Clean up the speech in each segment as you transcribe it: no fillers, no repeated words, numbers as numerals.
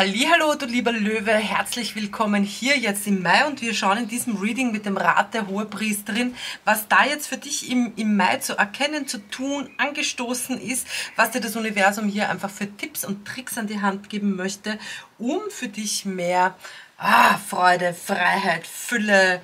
Hallihallo, du lieber Löwe, herzlich willkommen hier jetzt im Mai, und wir schauen in diesem Reading mit dem Rat der Hohepriesterin, was da jetzt für dich im Mai zu erkennen, zu tun, angestoßen ist, was dir das Universum hier einfach für Tipps und Tricks an die Hand geben möchte, um für dich mehr Freude, Freiheit, Fülle,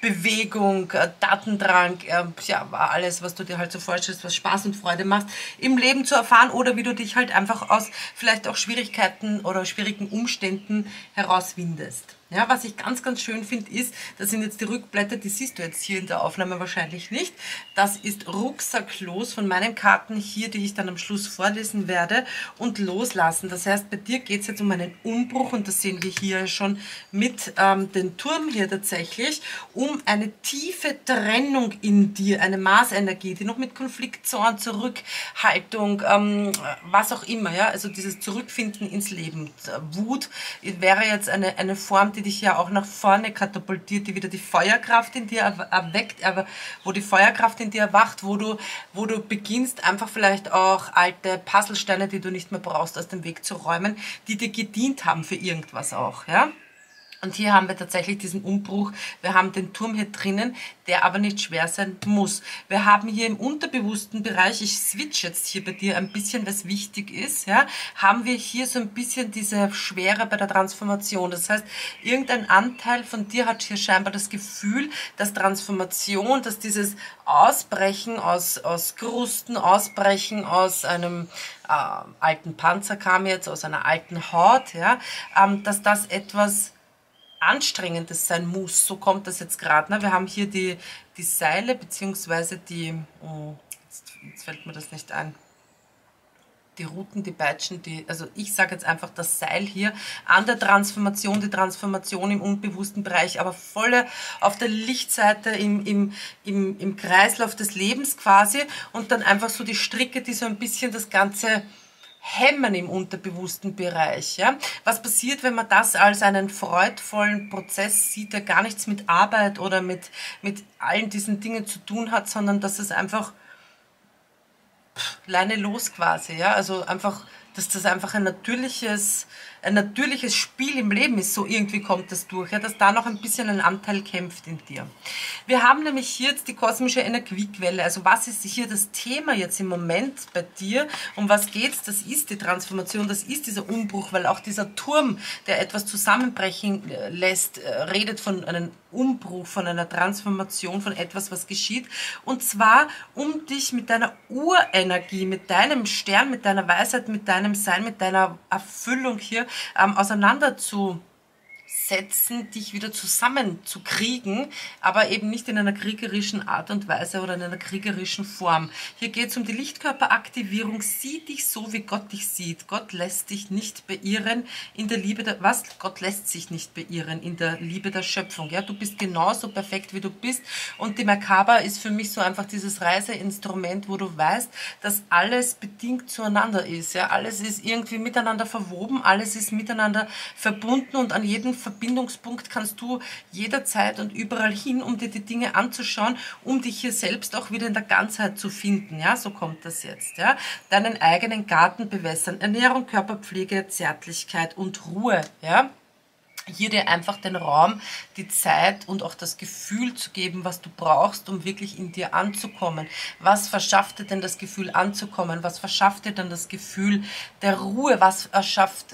Bewegung, Datendrang, ja, alles, was du dir halt so vorstellst, was Spaß und Freude macht, im Leben zu erfahren, oder wie du dich halt einfach aus vielleicht auch Schwierigkeiten oder schwierigen Umständen herauswindest. Ja, was ich ganz, ganz schön finde, ist, das sind jetzt die Rückblätter, die siehst du jetzt hier in der Aufnahme wahrscheinlich nicht. Das ist Rucksacklos von meinen Karten hier, die ich dann am Schluss vorlesen werde, und Loslassen. Das heißt, bei dir geht es jetzt um einen Umbruch, und das sehen wir hier schon mit dem Turm hier tatsächlich, um eine tiefe Trennung in dir, eine Maßenergie, die noch mit Konflikt, Zorn, Zurückhaltung, was auch immer, ja, also dieses Zurückfinden ins Leben. Wut wäre jetzt eine Form, die dich ja auch nach vorne katapultiert, die wieder die Feuerkraft in dir erweckt, aber wo die Feuerkraft in dir erwacht, wo du beginnst, einfach vielleicht auch alte Puzzlesteine, die du nicht mehr brauchst, aus dem Weg zu räumen, die dir gedient haben für irgendwas auch, ja? Und hier haben wir tatsächlich diesen Umbruch, wir haben den Turm hier drinnen, der aber nicht schwer sein muss. Wir haben hier im unterbewussten Bereich, ich switch jetzt hier bei dir ein bisschen, was wichtig ist, ja, haben wir hier so ein bisschen diese Schwere bei der Transformation. Das heißt, irgendein Anteil von dir hat hier scheinbar das Gefühl, dass Transformation, dass dieses Ausbrechen aus Krusten, Ausbrechen aus einem alten Panzer kam jetzt, aus einer alten Haut, ja, dass das etwas Anstrengendes sein muss, so kommt das jetzt gerade. Ne? Wir haben hier die Seile, beziehungsweise die, oh, jetzt fällt mir das nicht ein, die Ruten, die Peitschen, also ich sage jetzt einfach das Seil hier an der Transformation, die Transformation im unbewussten Bereich, aber volle auf der Lichtseite im Kreislauf des Lebens quasi, und dann einfach so die Stricke, die so ein bisschen das Ganze hemmen im unterbewussten Bereich. Ja? Was passiert, wenn man das als einen freudvollen Prozess sieht, der gar nichts mit Arbeit oder mit allen diesen Dingen zu tun hat, sondern dass es einfach Leine los quasi, ja? Also einfach, dass das einfach ein natürliches Spiel im Leben ist, so irgendwie kommt das durch, ja, dass da noch ein bisschen ein Anteil kämpft in dir. Wir haben nämlich hier jetzt die kosmische Energiequelle, also was ist hier das Thema jetzt im Moment bei dir, um was geht's? Das ist die Transformation, das ist dieser Umbruch, weil auch dieser Turm, der etwas zusammenbrechen lässt, redet von einem Umbruch, von einer Transformation, von etwas, was geschieht, und zwar um dich mit deiner Urenergie, mit deinem Stern, mit deiner Weisheit, mit deinem Sein, mit deiner Erfüllung hier auseinanderzusetzen, dich wieder zusammenzukriegen, aber eben nicht in einer kriegerischen Art und Weise oder in einer kriegerischen Form. Hier geht es um die Lichtkörperaktivierung. Sieh dich so, wie Gott dich sieht. Gott lässt dich nicht beirren in der Liebe der... Was? Gott lässt sich nicht beirren in der Liebe der Schöpfung. Ja, du bist genauso perfekt, wie du bist, und die Makaber ist für mich so einfach dieses Reiseinstrument, wo du weißt, dass alles bedingt zueinander ist. Ja, alles ist irgendwie miteinander verwoben, alles ist miteinander verbunden, und an jedem Verbindungspunkt kannst du jederzeit und überall hin, um dir die Dinge anzuschauen, um dich hier selbst auch wieder in der Ganzheit zu finden. Ja, so kommt das jetzt. Ja, deinen eigenen Garten bewässern, Ernährung, Körperpflege, Zärtlichkeit und Ruhe. Ja, hier dir einfach den Raum, die Zeit und auch das Gefühl zu geben, was du brauchst, um wirklich in dir anzukommen. Was verschafft dir denn das Gefühl anzukommen? Was verschafft dir denn das Gefühl der Ruhe? Was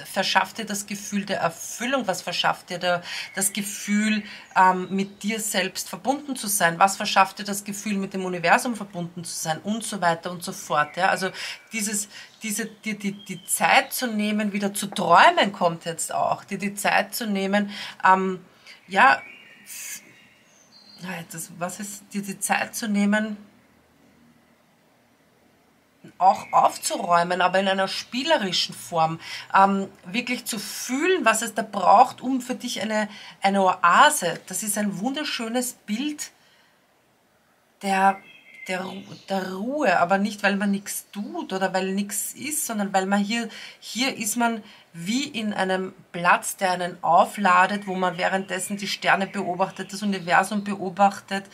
verschafft dir das Gefühl der Erfüllung? Was verschafft dir das Gefühl, mit dir selbst verbunden zu sein? Was verschafft dir das Gefühl, mit dem Universum verbunden zu sein? Und so weiter und so fort. Ja? Also die Zeit zu nehmen, wieder zu träumen, kommt jetzt auch. Die Zeit zu nehmen, ja, was ist, die Zeit zu nehmen, auch aufzuräumen, aber in einer spielerischen Form, wirklich zu fühlen, was es da braucht, um für dich eine Oase, das ist ein wunderschönes Bild der Ruhe, aber nicht, weil man nichts tut oder weil nichts ist, sondern weil man hier ist man wie in einem Platz, der einen aufladet, wo man währenddessen die Sterne beobachtet, das Universum beobachtet.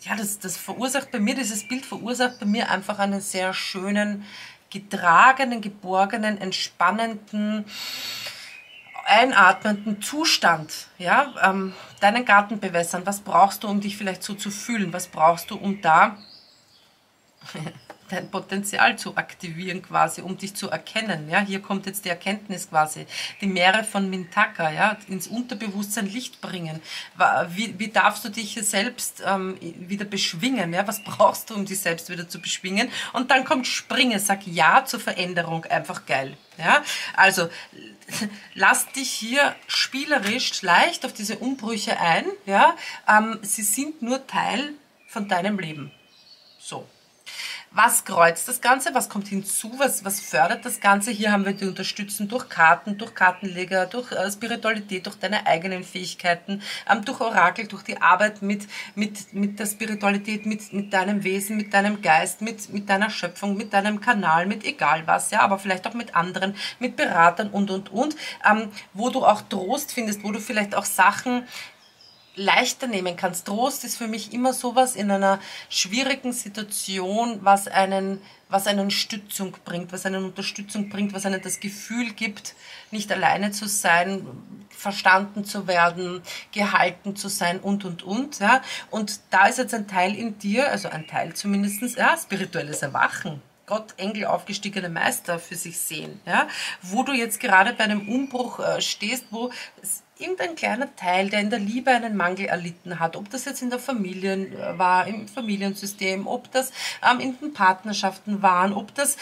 Ja, das verursacht bei mir, dieses Bild verursacht bei mir einfach einen sehr schönen getragenen, geborgenen, entspannenden, einatmenden Zustand, ja, deinen Garten bewässern. Was brauchst du, um dich vielleicht so zu fühlen? Was brauchst du, um da dein Potenzial zu aktivieren quasi, um dich zu erkennen? Ja, hier kommt jetzt die Erkenntnis quasi, die Meere von Mintaka, ja, ins Unterbewusstsein Licht bringen. Wie darfst du dich selbst wieder beschwingen? Ja, was brauchst du, um dich selbst wieder zu beschwingen? Und dann kommt Springen, sag Ja zur Veränderung, einfach geil. Ja, also lass dich hier spielerisch leicht auf diese Umbrüche ein. Ja, sie sind nur Teil von deinem Leben. So. Was kreuzt das Ganze? Was kommt hinzu? Was fördert das Ganze? Hier haben wir die Unterstützung durch Karten, durch Kartenleger, durch Spiritualität, durch deine eigenen Fähigkeiten, durch Orakel, durch die Arbeit mit der Spiritualität, mit deinem Wesen, mit deinem Geist, mit deiner Schöpfung, mit deinem Kanal, mit egal was, ja, aber vielleicht auch mit anderen, mit Beratern und, wo du auch Trost findest, wo du vielleicht auch Sachen leichter nehmen kannst. Trost ist für mich immer sowas in einer schwierigen Situation, was einen Unterstützung bringt, was einem das Gefühl gibt, nicht alleine zu sein, verstanden zu werden, gehalten zu sein und, ja. Und da ist jetzt ein Teil in dir, also ein Teil zumindest, ja, spirituelles Erwachen. Gott, Engel, aufgestiegene Meister für sich sehen, ja, wo du jetzt gerade bei einem Umbruch stehst, wo irgendein kleiner Teil, der in der Liebe einen Mangel erlitten hat, ob das jetzt in der Familie war, im Familiensystem, ob das in den Partnerschaften waren, ob das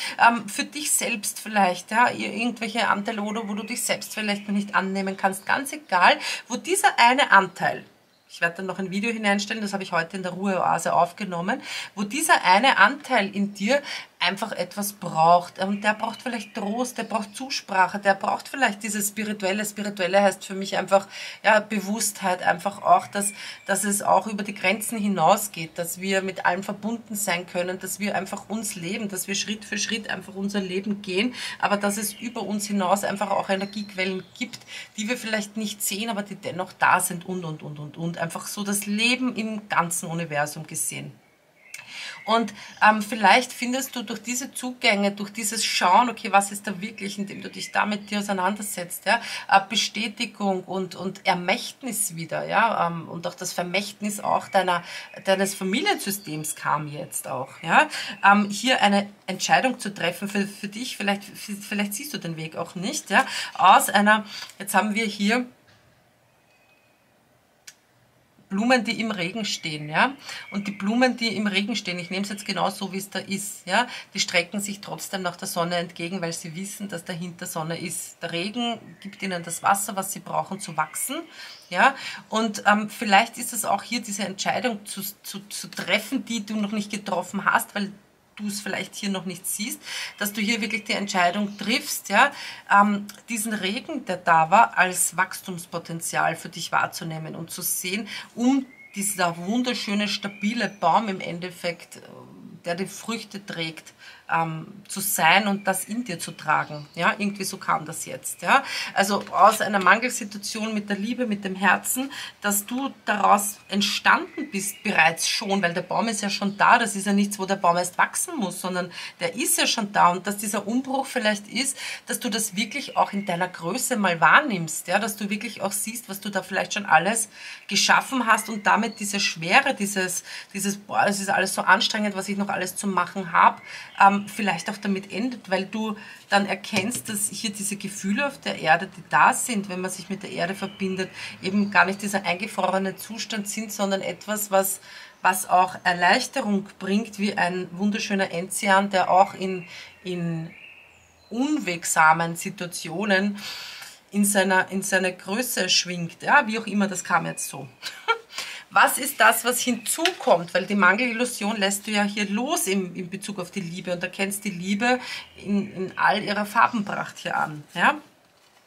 für dich selbst vielleicht, ja, irgendwelche Anteile oder wo du dich selbst vielleicht noch nicht annehmen kannst, ganz egal, wo dieser eine Anteil, ich werde dann noch ein Video hineinstellen, das habe ich heute in der Ruheoase aufgenommen, wo dieser eine Anteil in dir einfach etwas braucht. Und der braucht vielleicht Trost, der braucht Zusprache, der braucht vielleicht dieses Spirituelle. Spirituelle heißt für mich einfach, ja, Bewusstheit, einfach auch, dass es auch über die Grenzen hinausgeht, dass wir mit allem verbunden sein können, dass wir einfach uns leben, dass wir Schritt für Schritt einfach unser Leben gehen, aber dass es über uns hinaus einfach auch Energiequellen gibt, die wir vielleicht nicht sehen, aber die dennoch da sind und. Einfach so das Leben im ganzen Universum gesehen. Und vielleicht findest du durch diese Zugänge, durch dieses Schauen, okay, was ist da wirklich, indem du dich da mit dir auseinandersetzt, ja, Bestätigung und Ermächtnis wieder, ja, und auch das Vermächtnis auch deines Familiensystems kam jetzt auch, ja, hier eine Entscheidung zu treffen für dich, vielleicht siehst du den Weg auch nicht, ja, aus einer, jetzt haben wir hier Blumen, die im Regen stehen, ja, und die Blumen, die im Regen stehen, ich nehme es jetzt genau so, wie es da ist, ja, die strecken sich trotzdem nach der Sonne entgegen, weil sie wissen, dass dahinter Sonne ist. Der Regen gibt ihnen das Wasser, was sie brauchen, zu wachsen, ja, und vielleicht ist es auch hier diese Entscheidung zu treffen, die du noch nicht getroffen hast, weil du es vielleicht hier noch nicht siehst, dass du hier wirklich die Entscheidung triffst, ja, diesen Regen, der da war, als Wachstumspotenzial für dich wahrzunehmen und zu sehen, um dieser wunderschöne, stabile Baum im Endeffekt, der die Früchte trägt, zu sein und das in dir zu tragen. Ja, irgendwie so kam das jetzt. Ja, also aus einer Mangelsituation mit der Liebe, mit dem Herzen, dass du daraus entstanden bist bereits schon, weil der Baum ist ja schon da. Das ist ja nichts, wo der Baum erst wachsen muss, sondern der ist ja schon da. Und dass dieser Umbruch vielleicht ist, dass du das wirklich auch in deiner Größe mal wahrnimmst. Ja, dass du wirklich auch siehst, was du da vielleicht schon alles geschaffen hast und damit diese Schwere, dieses boah, das ist alles so anstrengend, was ich noch alles zu machen habe, vielleicht auch damit endet, weil du dann erkennst, dass hier diese Gefühle auf der Erde, die da sind, wenn man sich mit der Erde verbindet, eben gar nicht dieser eingefrorene Zustand sind, sondern etwas, was auch Erleichterung bringt, wie ein wunderschöner Enzian, der auch in unwegsamen Situationen in seiner Größe schwingt. Ja, wie auch immer, das kam jetzt so. Was ist das, was hinzukommt? Weil die Mangelillusion lässt du ja hier los in Bezug auf die Liebe und erkennst die Liebe in all ihrer Farbenpracht hier an. Ja?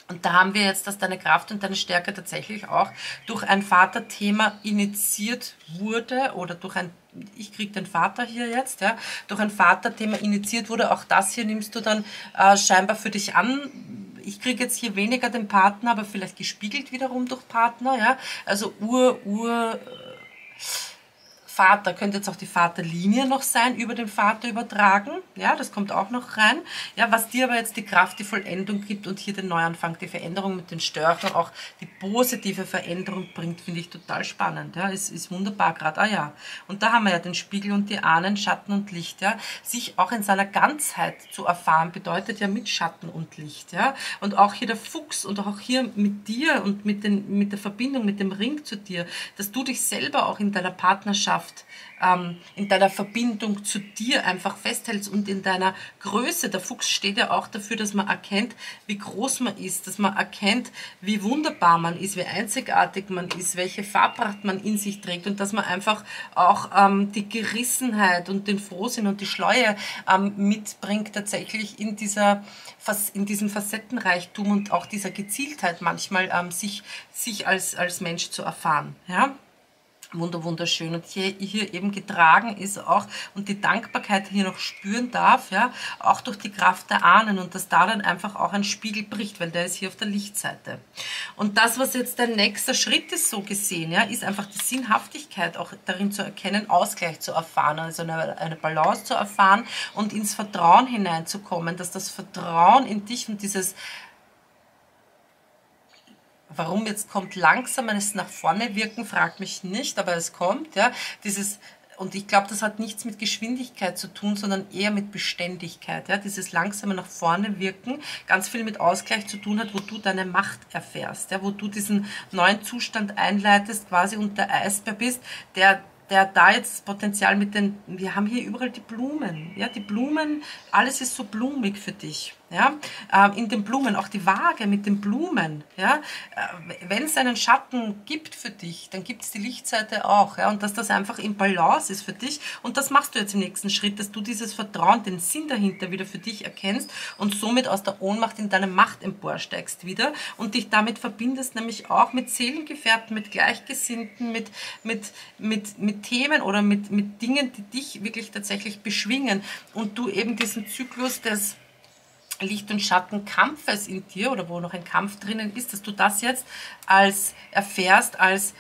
Und da haben wir jetzt, dass deine Kraft und deine Stärke tatsächlich auch durch ein Vaterthema initiiert wurde oder durch ein, ich kriege den Vater hier jetzt, ja, durch ein Vaterthema initiiert wurde. Auch das hier nimmst du dann scheinbar für dich an. Ich kriege jetzt hier weniger den Partner, aber vielleicht gespiegelt wiederum durch Partner, ja, also Vater, könnte jetzt auch die Vaterlinie noch sein, über den Vater übertragen. Ja, das kommt auch noch rein. Ja, was dir aber jetzt die Kraft, die Vollendung gibt und hier den Neuanfang, die Veränderung mit den Störchen, auch die positive Veränderung bringt, finde ich total spannend. Ja, ist wunderbar gerade. Ah ja, und da haben wir ja den Spiegel und die Ahnen, Schatten und Licht. Ja, sich auch in seiner Ganzheit zu erfahren, bedeutet ja mit Schatten und Licht. Ja, und auch hier der Fuchs und auch hier mit dir und mit der Verbindung, mit dem Ring zu dir, dass du dich selber auch in deiner Partnerschaft, in deiner Verbindung zu dir einfach festhältst und in deiner Größe. Der Fuchs steht ja auch dafür, dass man erkennt, wie groß man ist, dass man erkennt, wie wunderbar man ist, wie einzigartig man ist, welche Farbracht man in sich trägt und dass man einfach auch die Gerissenheit und den Frohsinn und die Schleue mitbringt tatsächlich in diesem Facettenreichtum und auch dieser Gezieltheit manchmal sich als Mensch zu erfahren. Ja? Wunderschön. Und hier eben getragen ist auch und die Dankbarkeit hier noch spüren darf, ja, auch durch die Kraft der Ahnen und dass da dann einfach auch ein Spiegel bricht, weil der ist hier auf der Lichtseite. Und das, was jetzt der nächste Schritt ist, so gesehen, ja, ist einfach die Sinnhaftigkeit auch darin zu erkennen, Ausgleich zu erfahren, also eine Balance zu erfahren und ins Vertrauen hineinzukommen, dass das Vertrauen in dich und dieses Warum jetzt kommt langsam eines nach vorne wirken, fragt mich nicht, aber es kommt, ja, dieses, und ich glaube, das hat nichts mit Geschwindigkeit zu tun, sondern eher mit Beständigkeit, ja, dieses langsame nach vorne wirken, ganz viel mit Ausgleich zu tun hat, wo du deine Macht erfährst, ja, wo du diesen neuen Zustand einleitest, quasi und der Eisbär bist, der da jetzt das Potenzial mit den, wir haben hier überall die Blumen, ja, die Blumen, alles ist so blumig für dich, ja, in den Blumen, auch die Waage mit den Blumen, ja, wenn es einen Schatten gibt für dich, dann gibt es die Lichtseite auch, ja, und dass das einfach im Balance ist für dich und das machst du jetzt im nächsten Schritt, dass du dieses Vertrauen, den Sinn dahinter wieder für dich erkennst und somit aus der Ohnmacht in deine Macht emporsteigst wieder und dich damit verbindest, nämlich auch mit Seelengefährten, mit Gleichgesinnten, mit Themen oder mit Dingen, die dich wirklich tatsächlich beschwingen und du eben diesen Zyklus des Licht- und Schattenkampfes in dir oder wo noch ein Kampf drinnen ist, dass du das jetzt als erfährst, als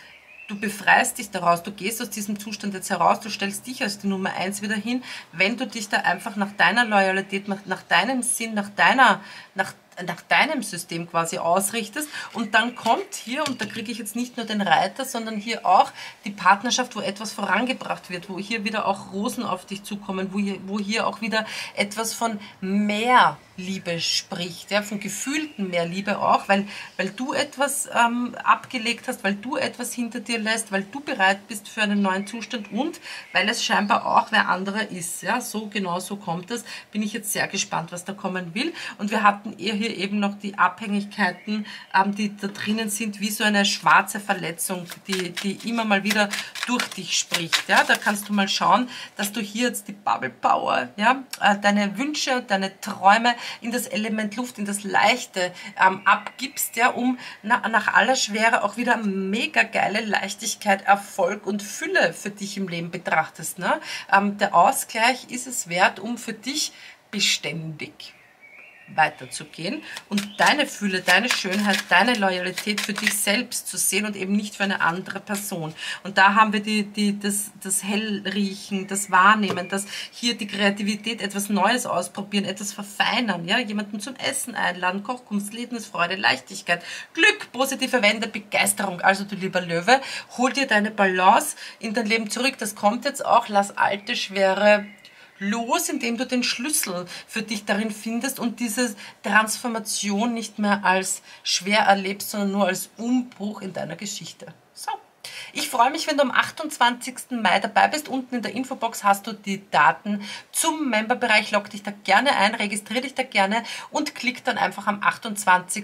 du befreist dich daraus, du gehst aus diesem Zustand jetzt heraus, du stellst dich als die Nummer 1 wieder hin, wenn du dich da einfach nach deiner Loyalität, nach deinem Sinn, nach deinem System quasi ausrichtest und dann kommt hier, und da kriege ich jetzt nicht nur den Reiter, sondern hier auch die Partnerschaft, wo etwas vorangebracht wird, wo hier wieder auch Rosen auf dich zukommen, wo hier auch wieder etwas von mehr Liebe spricht, ja, von gefühlten mehr Liebe auch, weil du etwas abgelegt hast, weil du etwas hinter dir lässt, weil du bereit bist für einen neuen Zustand und weil es scheinbar auch wer anderer ist, ja, so genau so kommt das, bin ich jetzt sehr gespannt, was da kommen will und wir hatten eher hier eben noch die Abhängigkeiten, die da drinnen sind, wie so eine schwarze Verletzung, die immer mal wieder durch dich spricht, ja, da kannst du mal schauen, dass du hier jetzt die Bubble Power, ja, deine Wünsche, deine Träume in das Element Luft, in das Leichte abgibst, ja, um nach aller Schwere auch wieder mega geile Leichtigkeit, Erfolg und Fülle für dich im Leben betrachtest, ne? Der Ausgleich ist es wert, um für dich beständig weiterzugehen und deine Fülle, deine Schönheit, deine Loyalität für dich selbst zu sehen und eben nicht für eine andere Person. Und da haben wir das Hellriechen, das Wahrnehmen, das hier die Kreativität, etwas Neues ausprobieren, etwas verfeinern, ja, jemanden zum Essen einladen, Kochkunst, Lebensfreude, Leichtigkeit, Glück, positive Wende, Begeisterung. Also du lieber Löwe, hol dir deine Balance in dein Leben zurück. Das kommt jetzt auch, lass alte Schwere los, indem du den Schlüssel für dich darin findest und diese Transformation nicht mehr als schwer erlebst, sondern nur als Umbruch in deiner Geschichte. So, ich freue mich, wenn du am 28. Mai dabei bist. Unten in der Infobox hast du die Daten zum Memberbereich. Log dich da gerne ein, registriere dich da gerne und klick dann einfach am 28.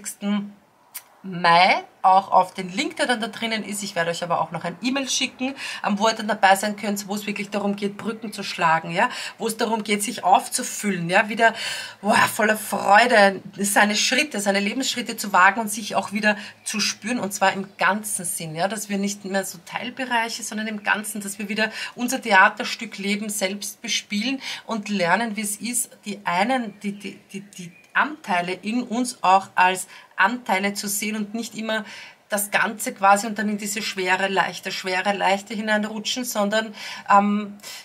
Mai auch auf den Link, der dann da drinnen ist. Ich werde euch aber auch noch ein E-Mail schicken, wo ihr dann dabei sein könnt, wo es wirklich darum geht, Brücken zu schlagen, ja, wo es darum geht, sich aufzufüllen, ja, wieder voller Freude seine Schritte, seine Lebensschritte zu wagen und sich auch wieder zu spüren und zwar im ganzen Sinn, ja, dass wir nicht mehr so Teilbereiche, sondern im Ganzen, dass wir wieder unser Theaterstück Leben selbst bespielen und lernen, wie es ist, die Anteile in uns auch als Anteile zu sehen und nicht immer das Ganze quasi und dann in diese schwere, leichte hineinrutschen, sondern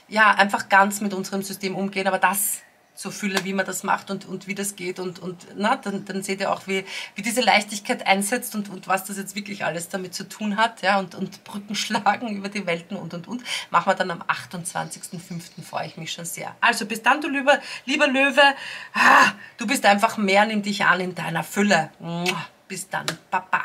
ja, einfach ganz mit unserem System umgehen, aber das so fühle, wie man das macht und wie das geht und na, dann seht ihr auch, wie diese Leichtigkeit einsetzt und was das jetzt wirklich alles damit zu tun hat, ja, und Brücken schlagen über die Welten und. Machen wir dann am 28.05. freue ich mich schon sehr. Also bis dann, du lieber Löwe, du bist einfach mehr, nimm dich an in deiner Fülle. Bis dann, Papa.